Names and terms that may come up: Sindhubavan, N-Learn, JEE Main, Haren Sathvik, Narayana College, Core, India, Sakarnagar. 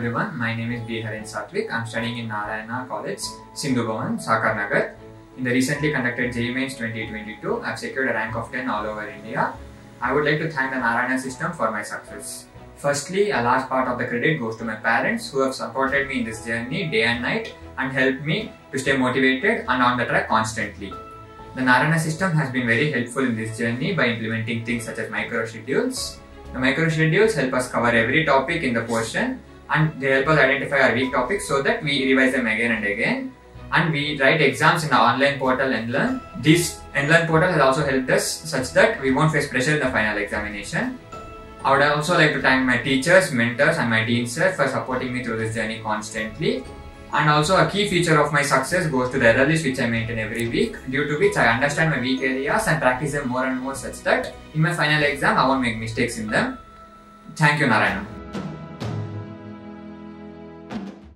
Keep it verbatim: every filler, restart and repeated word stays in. everyone, my name is B. Haren Sathvik. I am studying in Narayana College, Sindhubavan, Sakarnagar. In the recently conducted J E E Main twenty twenty-two, I have secured a rank of ten all over India. I would like to thank the Narayana system for my success. Firstly, a large part of the credit goes to my parents who have supported me in this journey day and night and helped me to stay motivated and on the track constantly. The Narayana system has been very helpful in this journey by implementing things such as micro schedules. The micro schedules help us cover every topic in the portion and they help us identify our weak topics so that we revise them again and again. And we write exams in the online portal N-Learn. This N-Learn portal has also helped us such that we won't face pressure in the final examination. I would also like to thank my teachers, mentors and my dean sir for supporting me through this journey constantly. And also a key feature of my success goes to the error list which I maintain every week, due to which I understand my weak areas and practice them more and more such that in my final exam I won't make mistakes in them. Thank you, Narayana.